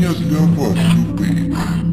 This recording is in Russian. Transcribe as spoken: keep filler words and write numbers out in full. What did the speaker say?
меня тебя опасны были.